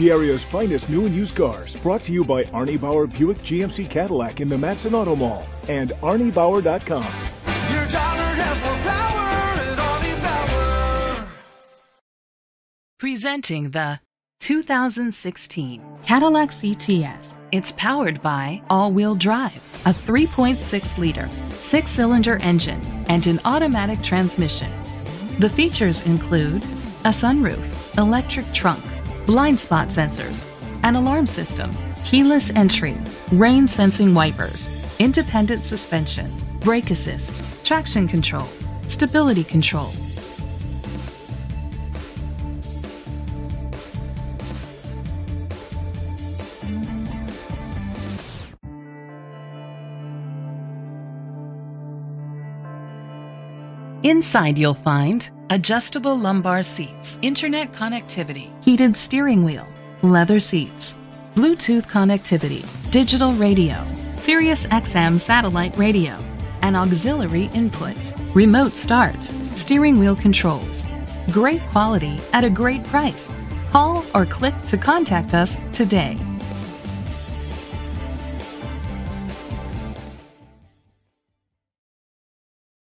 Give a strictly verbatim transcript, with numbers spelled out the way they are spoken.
The area's finest new and used cars, brought to you by Arnie Bauer Buick G M C Cadillac in the Matson Auto Mall and Arnie Bauer dot com. Your daughter has more power at Arnie Bauer. Presenting the two thousand sixteen Cadillac C T S. It's powered by all-wheel drive, a three point six liter, six-cylinder engine, and an automatic transmission. The features include a sunroof, electric trunk, blind spot sensors, an alarm system, keyless entry, rain sensing wipers, independent suspension, brake assist, traction control, stability control. Inside you'll find adjustable lumbar seats, internet connectivity, heated steering wheel, leather seats, Bluetooth connectivity, digital radio, Sirius X M satellite radio, an auxiliary input, remote start, steering wheel controls. Great quality at a great price. Call or click to contact us today.